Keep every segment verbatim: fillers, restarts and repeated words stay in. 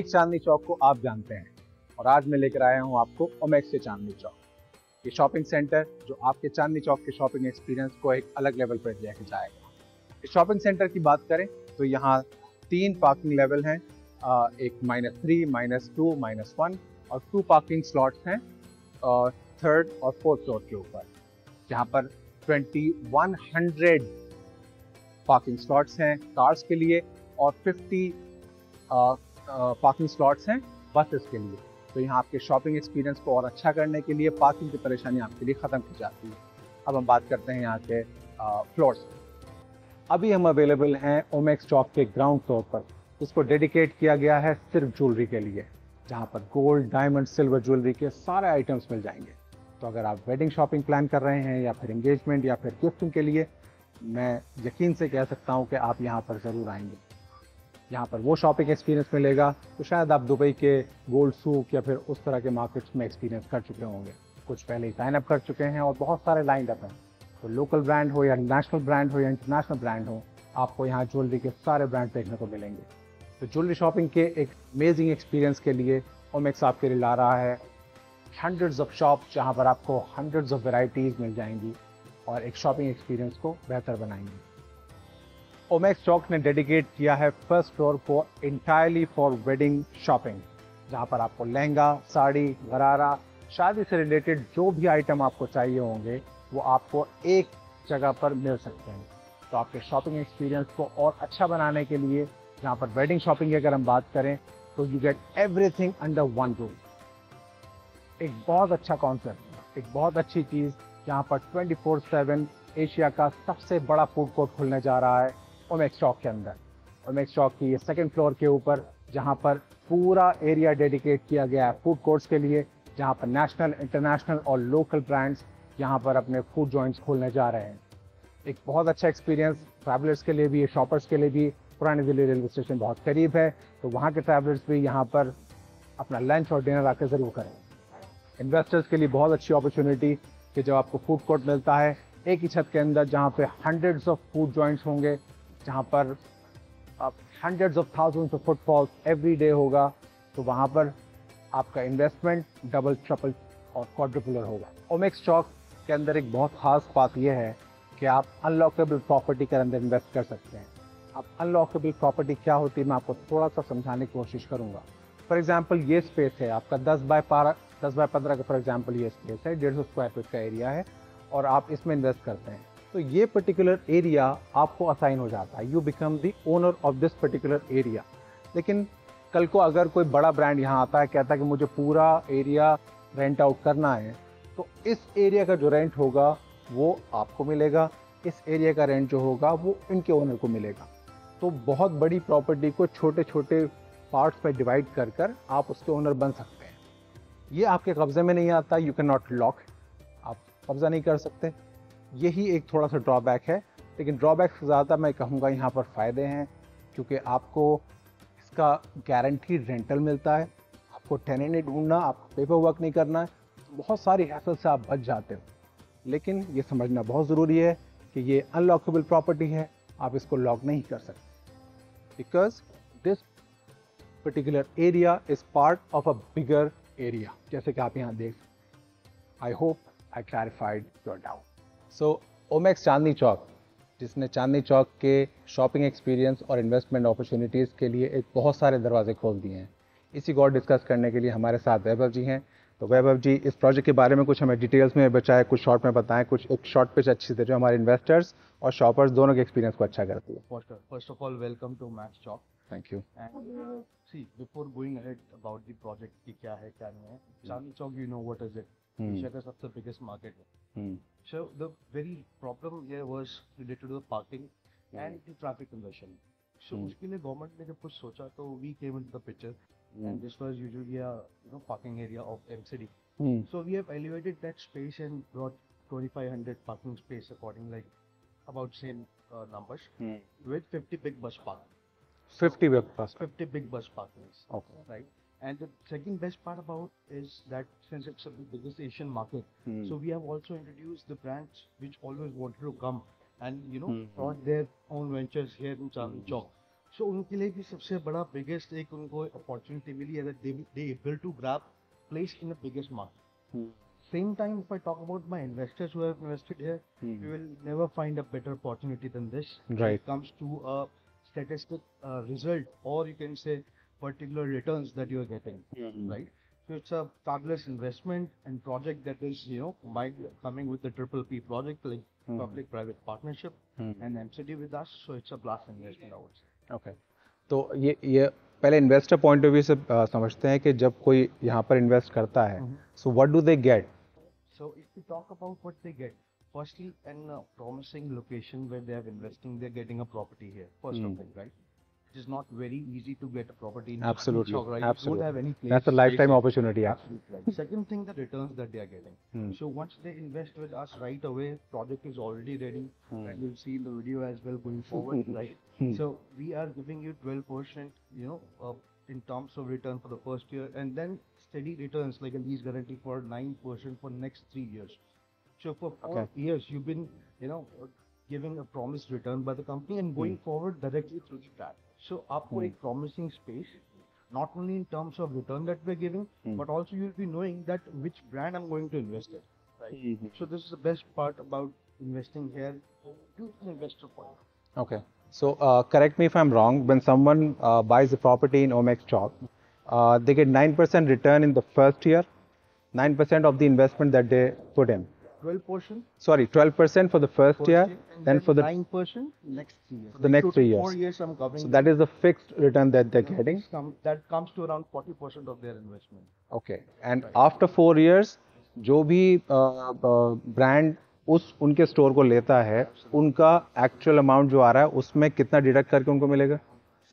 एक चांदनी चौक को आप जानते हैं और आज मैं लेकर आया हूं आपको ओमैक्स के चांदनी चौक। ये शॉपिंग सेंटर जो आपके चांदनी चौक के शॉपिंग एक्सपीरियंस को एक अलग लेवल पर लेके जाएगा। इस शॉपिंग सेंटर की बात करें तो यहाँ तीन पार्किंग लेवल हैं, एक minus three, minus two, minus one और टू पार्किंग स्लॉट्स हैं और थर्ड और फोर्थ फ्लोर के ऊपर, जहाँ पर twenty one hundred parking slots हैं कार्स के लिए और फिफ्टी पार्किंग स्लॉट्स हैं बसेस के लिए। तो यहाँ आपके शॉपिंग एक्सपीरियंस को और अच्छा करने के लिए पार्किंग की परेशानी आपके लिए ख़त्म की जाती है। अब हम बात करते हैं यहाँ के फ्लोर्स। अभी हम अवेलेबल हैं ओमैक्स चौक के ग्राउंड फ्लोर पर, इसको डेडिकेट किया गया है सिर्फ ज्वेलरी के लिए, जहाँ पर गोल्ड, डायमंड, सिल्वर ज्वेलरी के सारे आइटम्स मिल जाएंगे। तो अगर आप वेडिंग शॉपिंग प्लान कर रहे हैं या फिर एंगेजमेंट या फिर गिफ्टिंग के लिए, मैं यकीन से कह सकता हूँ कि आप यहाँ पर ज़रूर आएंगे। यहाँ पर वो शॉपिंग एक्सपीरियंस मिलेगा तो शायद आप दुबई के गोल्ड सूक या फिर उस तरह के मार्केट्स में एक्सपीरियंस कर चुके होंगे, कुछ पहले ही साइन अप कर चुके हैं और बहुत सारे लाइन अप हैं। तो लोकल ब्रांड हो या नेशनल ब्रांड हो या इंटरनेशनल ब्रांड हो, आपको यहाँ ज्वेलरी के सारे ब्रांड देखने को मिलेंगे। तो ज्वेलरी शॉपिंग के एक अमेजिंग एक्सपीरियंस के लिए ओमैक्स आपके लिए ला रहा है हंड्रेड्स ऑफ शॉप्स, जहाँ पर आपको हंड्रेड्स ऑफ वेराइटीज़ मिल जाएंगी और एक शॉपिंग एक्सपीरियंस को बेहतर बनाएंगे। ओमैक्स चौक ने डेडिकेट किया है फर्स्ट फ्लोर को इंटायरली फॉर वेडिंग शॉपिंग, जहाँ पर आपको लहंगा, साड़ी, गरारा, शादी से रिलेटेड जो भी आइटम आपको चाहिए होंगे वो आपको एक जगह पर मिल सकते हैं। तो आपके शॉपिंग एक्सपीरियंस को और अच्छा बनाने के लिए, जहाँ पर वेडिंग शॉपिंग की अगर हम बात करें तो you get everything under one roof. एक बहुत अच्छा कॉन्सेप्ट, एक बहुत अच्छी चीज़, जहाँ पर ट्वेंटी फोर सेवन एशिया का सबसे बड़ा फूड कोर्ट खुलने जा रहा है ओमैक्स चौक के अंदर। ओमैक्स चौक की ये सेकेंड फ्लोर के ऊपर, जहाँ पर पूरा एरिया डेडिकेट किया गया है फूड कोर्ट्स के लिए, जहाँ पर नेशनल, इंटरनेशनल और लोकल ब्रांड्स यहाँ पर अपने फूड जॉइंट्स खोलने जा रहे हैं। एक बहुत अच्छा एक्सपीरियंस ट्रैवलर्स के लिए भी है, शॉपर्स के लिए भी। पुराने दिल्ली रेलवे स्टेशन बहुत करीब है तो वहाँ के ट्रैवलर्स भी यहाँ पर अपना लंच और डिनर आकर ज़रूर करें। इन्वेस्टर्स के लिए बहुत अच्छी अपॉर्चुनिटी कि जब आपको फूड कोर्ट मिलता है एक ही छत के अंदर, जहाँ पर हंड्रेड्स ऑफ फूड जॉइंट्स होंगे, जहाँ पर आप hundreds of thousands of footfalls every day होगा, तो वहाँ पर आपका इन्वेस्टमेंट डबल, ट्रिपल और क्वाड्रुपलर होगा। ओमैक्स चौक के अंदर एक बहुत खास बात यह है कि आप अनलॉकेबल प्रॉपर्टी के अंदर इन्वेस्ट कर सकते हैं। अब अनलॉकेबल प्रॉपर्टी क्या होती है मैं आपको थोड़ा सा समझाने की कोशिश करूँगा। फॉर एग्जाम्पल ये स्पेस है आपका दस बाय पारा दस बाय पंद्रह का, फॉर एग्जाम्पल ये स्पेस है, डेढ़ सौ स्क्वायर फीट का एरिया है और आप इसमें इन्वेस्ट करते हैं तो ये पर्टिकुलर एरिया आपको असाइन हो जाता है, you become the owner of this particular area. लेकिन कल को अगर कोई बड़ा ब्रांड यहाँ आता है, कहता है कि मुझे पूरा एरिया रेंट आउट करना है, तो इस एरिया का जो रेंट होगा वो आपको मिलेगा, इस एरिया का रेंट जो होगा वो इनके ओनर को मिलेगा। तो बहुत बड़ी प्रॉपर्टी को छोटे छोटे पार्ट्स में डिवाइड कर कर आप उसके ओनर बन सकते हैं। ये आपके कब्जे में नहीं आता, यू कैन नॉट लॉक, आप कब्जा नहीं कर सकते, यही एक थोड़ा सा ड्रॉबैक है। लेकिन ड्रॉबैक से ज़्यादा मैं कहूँगा यहाँ पर फ़ायदे हैं, क्योंकि आपको इसका गारंटीड रेंटल मिलता है, आपको टेनेंट नहीं ढूंढना, आपको पेपर वर्क नहीं करना है, तो बहुत सारी हैसल से आप बच जाते हो। लेकिन ये समझना बहुत ज़रूरी है कि ये अनलॉकेबल प्रॉपर्टी है, आप इसको लॉक नहीं कर सकते, because this particular area is part of a bigger area, जैसे कि आप यहाँ देख। I hope I clarified your doubt. So Omaxe Chandni Chowk, जिसने चांदनी चौक के शॉपिंग एक्सपीरियंस और इन्वेस्टमेंट अपॉर्चुनिटीज़ के लिए एक बहुत सारे दरवाजे खोल दिए हैं। इसी को और डिस्कस करने के लिए हमारे साथ वैभव जी हैं। तो वैभव जी, इस प्रोजेक्ट के बारे में कुछ हमें डिटेल्स में बताएं, कुछ शॉर्ट में बताएं, कुछ एक शॉर्ट पिच अच्छी से जो हमारे इन्वेस्टर्स और शॉपर्स दोनों के एक्सपीरियंस को अच्छा करती है। First of all, welcome to Omaxe Chowk. Thank you. And see before going ahead about the project की क्या है क्या नहीं है, Chandni Chowk you know what is it, Asia का सबसे बिगेस्ट मार्केट है। So the very problem here was related to the parking mm. and the traffic congestion. So उसके लिए government ने जब कुछ सोचा तो we came into the picture mm. and this was usually a you know parking area of M C D. Mm. So we have elevated that space and brought twenty-five hundred parking space according like about same uh, numbers mm. with fifty big bus park. fifty big bus. fifty big bus parkings. Okay. Right. And the second best part about is that since it's the biggest Asian market, mm. so we have also introduced the brands which always wanted to come and you know mm. brought their own ventures here in Chandni Chowk. सो उनके लिए भी सबसे बड़ा biggest एक उनको opportunity मिली है that they able to grab place in the biggest market. Same time, if I talk about my investors who have invested here, hmm. you will never find a better opportunity than this. Right. When it comes to a statistic uh, result, or you can say particular returns that you are getting. Hmm. Right. So it's a targetless investment and project that is, you know, combined, coming with the triple P project, like hmm. public-private partnership, hmm. and M C D with us. So it's a blast investment, I would say. Okay. तो ये ये पहले investor point of view से समझते हैं कि जब कोई यहाँ पर इन्वेस्ट करता है, so what do they get? So if we talk about what they get, firstly, in a promising location where they are investing, they are getting a property here. First mm. of all, right? It is not very easy to get a property in absolutely, Chowk, right? absolutely. You don't have any place. That's a lifetime opportunity. Yeah. Right. Second thing, the returns that they are getting. Mm. So once they invest with us right away, project is already ready, mm. and you'll see in the video as well going forward, right? Mm. So we are giving you twelve percent, you know, uh, in terms of return for the first year, and then steady returns like a lease guarantee for nine percent for next three years. So for four okay. years, you've been, you know, giving a promised return by the company and going hmm. forward directly through the track. So आपको एक promising space, not only in terms of return that we're giving, hmm. but also you'll be knowing that which brand I'm going to invest in. Right. Mm-hmm. So this is the best part about investing here to the investor point. Okay. So uh, correct me if I'm wrong, when someone uh, buys a property in Omaxe Group, uh, they get nine percent return in the first year, nine percent of the investment that they put in. twelve percent? Sorry, twelve percent for the first, first year, year then, then for the nine percent next three years. The next three years. Four years I'm covering. So that is the fixed return that they're getting. Come, that comes to around forty percent of their investment. Okay. And right. after four years, जो भी uh, uh, brand उस उनके store को लेता है, उनका actual amount जो आ रहा है उसमें कितना डिडक्ट करके उनको मिलेगा?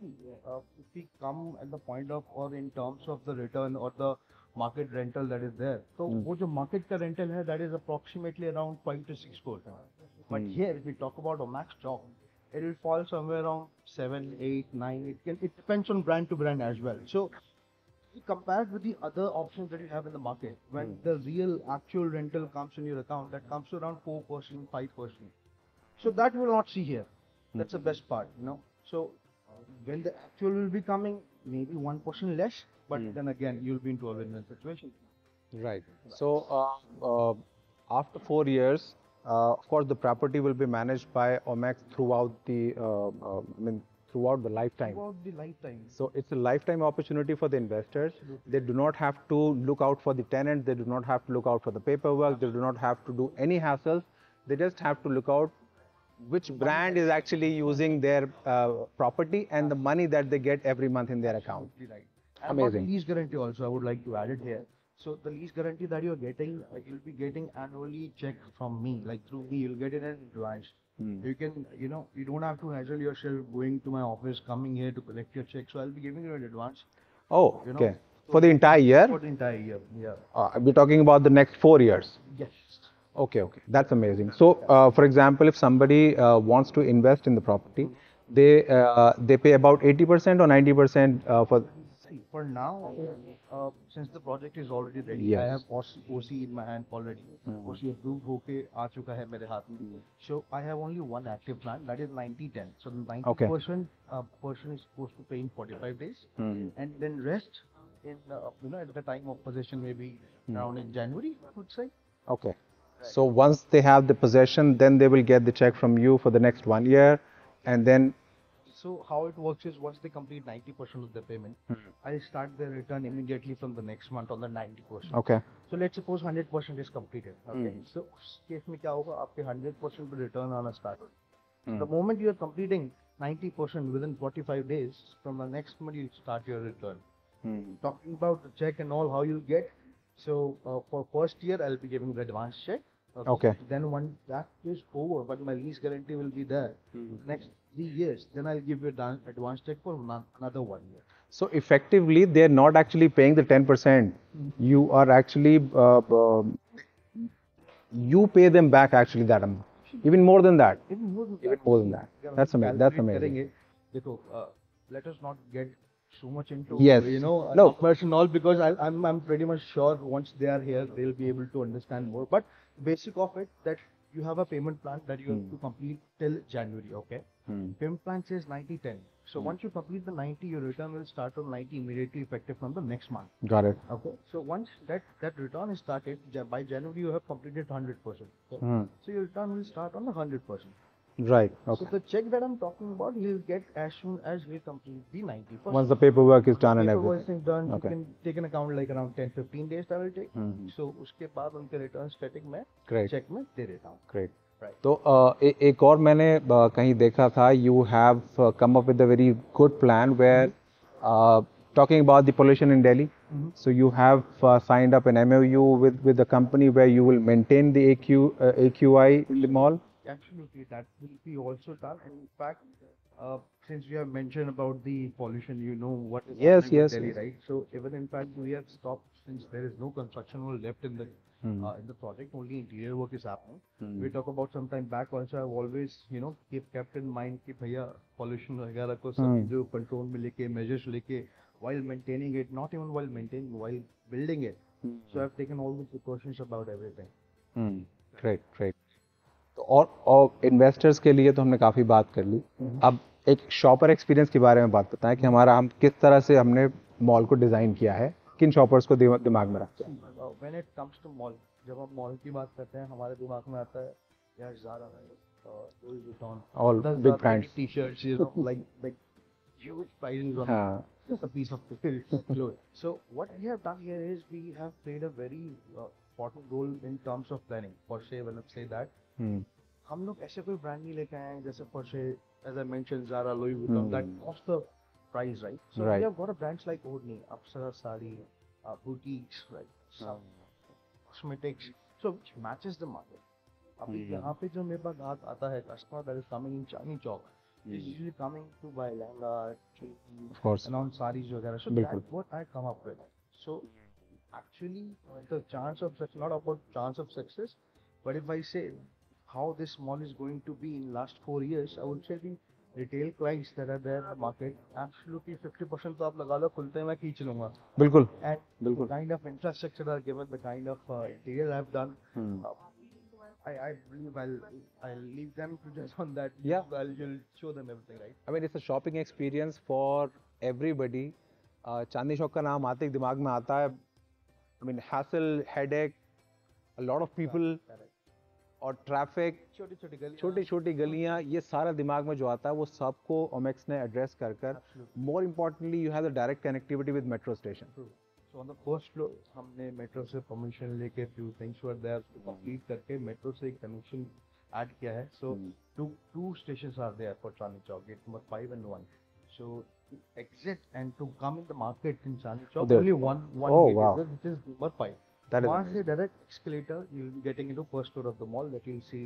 If we come at the point of or in terms of the return or the market rental that is there, तो वो जो market का rental है, that is approximately around five to six crore. But here, if we talk about Omaxe Group, it will fall somewhere around seven, eight, nine. It can it depends on brand to brand as well. So compared with the other options that you have in the market, when mm. the real actual rental comes in your account, that comes to around four percent, five percent. So that you will not see here. That's mm. the best part, you know. So when the actual will be coming, maybe one percent less, but mm. then again you'll be into a win-win situation. Right. So uh, uh, after four years, uh, of course, the property will be managed by Omaxe throughout the. Uh, uh, I mean. Throughout the lifetime. Throughout the lifetime. So it's a lifetime opportunity for the investors. Absolutely. They do not have to look out for the tenant. They do not have to look out for the paperwork. Absolutely. They do not have to do any hassles. They just have to look out which brand is actually using their uh, property and the money that they get every month in their account. Absolutely right. And amazing. About lease guarantee also, I would like to add it here. So the lease guarantee that you're getting, you'll be getting annually checked from me, like through me, you'll get it in advance. Hmm. You can, you know, you don't have to hassle yourself going to my office, coming here to collect your check. So I'll be giving you in advance. Oh, you know, okay. So for the entire year? For the entire year, yeah. Uh, we're talking about the next four years? Yes. Okay, okay. That's amazing. So, uh, for example, if somebody uh, wants to invest in the property, they uh, they pay about eighty percent or ninety percent uh, for... See, for now, uh, since the project is already ready, yes. I have O C in my hand already. Mm-hmm. O C approved होके आ चुका है मेरे हाथ में. So I have only one active plan, that is ninety ten. So the ninety okay. percent uh, person is supposed to pay in forty-five days, mm-hmm. and then rest in uh, you know at the time of possession, maybe mm-hmm. around in January, I would say. Okay. Right. So once they have the possession, then they will get the check from you for the next one year, and then. So how it works is once they complete ninety percent of the payment, mm-hmm. I'll start their return immediately from the next month on the ninety percent. Okay. So let's suppose one hundred percent is completed. Okay. Mm-hmm. So in case mein kya hoga, aapke one hundred percent pe return aana start hoga. Mm-hmm. The moment you are completing ninety percent within forty-five days, from the next month you start your return. Mm-hmm. Talking about the check and all, how you'll get. So uh, for first year, I'll be giving the advance check. Okay. okay. Then once that is over, but my lease guarantee will be there. Mm-hmm. Next three years, then I'll give you an advance check for another one year. So effectively, they're not actually paying the ten percent. Mm-hmm. You are actually, uh, uh, you pay them back actually that amount. Even more than that. Even more than, Even that. More than that. That's amazing. That's amazing. Uh, let us not get so much into yes. you know no. version all because I, I'm I'm pretty much sure once they are here they'll be able to understand more. But basic of it that you have a payment plan that you hmm. have to complete till January. Okay. Hmm. Pimp plan says ninety ten. So hmm. once you complete the ninety, your return will start on ninety immediately effective from the next month. Got it. Okay. So once that, that return is started, by January you have completed one hundred percent. Okay? Hmm. So your return will start on one hundred percent. Right. Okay. So the check that I'm talking about, you'll get as soon as we complete the ninety percent. Once the paperwork is done and everything. Paperwork is done. Okay. You can take an account like around ten to fifteen days that will take. Mm-hmm. So उसके बाद उनके return static में check में दे देता हूँ. Great. Right. तो uh, एक और मैंने uh, कहीं देखा था, you have uh, come up with a very good plan where uh, talking about the pollution in Delhi. Mm-hmm. So you have uh, signed up an M O U with with the company where you will maintain the A Q uh, A Q I mall. Absolutely, that will be also done. And in fact, uh, since you have mentioned about the pollution, you know what is yes, happening yes, in Delhi, yes. right? So even in fact, we have stopped since there is no construction left in the mm. uh, in the project. Only interior work is happening. Mm. We talk about some time back also. I've always, you know, keep kept in mind that bhaiya pollution वगैरह को सब जो control में लेके measures लेके while maintaining it, not even while maintaining, while building it. Mm. So I've taken all the precautions about everything. Mm. Great, great. और और investors के लिए तो हमने काफ़ी बात कर ली. अब एक शॉपर एक्सपीरियंस के बारे में बात बताएं कि हमारा हम किस तरह से हमने मॉल को डिज़ाइन किया है, किन शॉपर्स को दिमाग में रखते हैं. When it comes to mall, जब हम मॉल की बात करते हैं हमारे दिमाग में आता है यार Zara, Louis Vuitton, all big brands, T-shirts, you know, like big huge prices on just a piece of cloth. So what we have done here is we have played a very important role in terms of planning for say when I say that. Hmm. हम लोग ऐसे कोई brand नहीं लेके आए हैं जैसे Porsche, as I mentioned, Zara, Louis Vuitton, hmm. that cost the price, right? So right. we have got a brands like Odney, Apsara, Sari, uh, boutiques, right? Some hmm. cosmetics, so which matches the market. अभी hmm. यहाँ पे जो मेरे पास हाथ आता है customer that is coming in Chandni Chowk, is hmm. usually coming to buy langa, churki, and on sarees वगैरह. So Bilkul. that's what I come up with. So actually, the chance of success, not about chance of success, but if I say how this mall is going to be in last four years, I would say the retail clients that are there in the market, absolutely fifty percent तो आप लगा लो, खुलते मैं खींच लूँगा. बिल्कुल. And Bilkul. the kind of infrastructure that are given, the kind of uh, interior I've done, hmm. uh, I I believe I'll I'll leave them to just on that. Yeah. I'll you'll show them everything, right? I mean, it's a shopping experience for everybody. Uh, Chandni Chowk का नाम आते ही दिमाग में आता है. I mean, hassle, headache, a lot of people. Correct. और traffic, छोटी छोटी गलियाँ, छोटी छोटी गलियाँ, ये सारा दिमाग में जो आता है वो सबको ओमेक्स ने एड्रेस कर कर. More importantly you have the direct connectivity with metro station. So on the first floor हमने मेट्रो से परमिशन लेके few things were there to complete करके मेट्रो से एक कनेक्शन ऐड किया है. So two two stations are there for Chandni Chowk, gate number five and one. So exit and to come in the market in Chandni Chowk only one one gate, which is number five. Once the direct escalator, you'll be getting into first floor of the mall that you'll see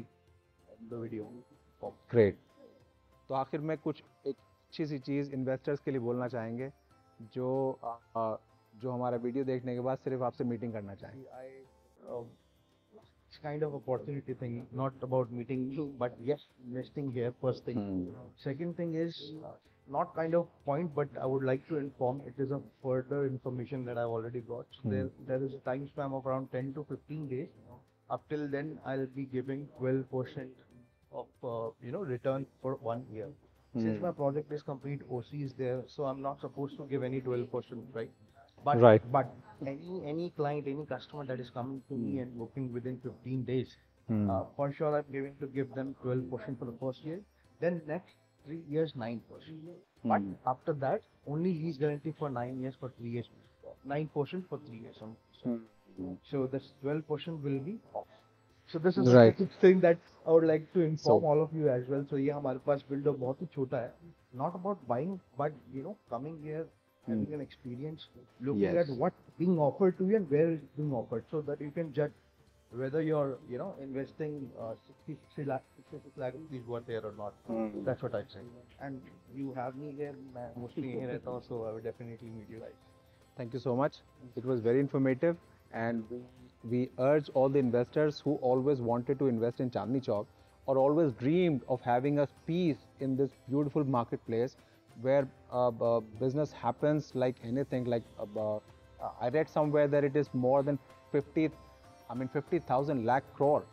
in the video. Great. तो आखिर में कुछ एक अच्छी सी चीज़ investors के लिए बोलना चाहेंगे जो जो हमारा वीडियो देखने के बाद सिर्फ आपसे मीटिंग करना चाहेंगे. It's kind of opportunity thing, not about meeting you, but yes, investing here. First thing. Second thing is not kind of point, but I would like to inform it is a further information that I've already got. So mm. There, there is a time span of around ten to fifteen days. Up till then, I'll be giving twelve percent of uh, you know return for one year. Mm. Since my project is complete, O C is there, so I'm not supposed to give any twelve percent, right? But right. but any any client, any customer that is coming to me and booking within fifteen days, mm. uh, for sure I'm going to give them twelve percent for the first year. Then next. Three years, nine percent. But mm. after that, only lease guarantee for nine years for three years, nine percent for three years. So, mm. so this twelve percent will be off. So this is right. the thing that I would like to inform so, all of you as well. So ये हमारे पास build up बहुत ही छोटा है. Not about buying, but you know coming here, having mm. an experience, looking yes. at what being offered to you and where it's being offered, so that you can judge whether you're, you know, investing uh, sixty-six lakh rupees worth here or not. Mm. That's what I'd say. And you have me here, mostly here at all, so I would definitely meet you guys. Thank you so much. It was very informative, and we, we urge all the investors who always wanted to invest in Chandni Chowk or always dreamed of having a piece in this beautiful marketplace where uh, uh, business happens like anything. Like uh, uh, I read somewhere that it is more than fifty. I mean, fifty thousand lakh crore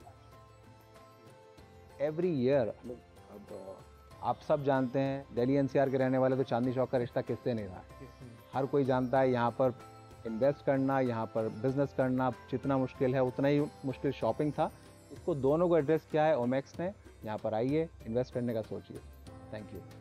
every year. आप सब जानते हैं Delhi N C R के रहने वाले तो चांदनी चौक का रिश्ता किससे नहीं रहा है, हर कोई जानता है। यहाँ पर इन्वेस्ट करना, यहाँ पर बिजनेस करना जितना मुश्किल है उतना ही मुश्किल शॉपिंग था। इसको दोनों को एड्रेस किया है ओमैक्स ने। यहाँ पर आइए, इन्वेस्ट करने का सोचिए। Thank you.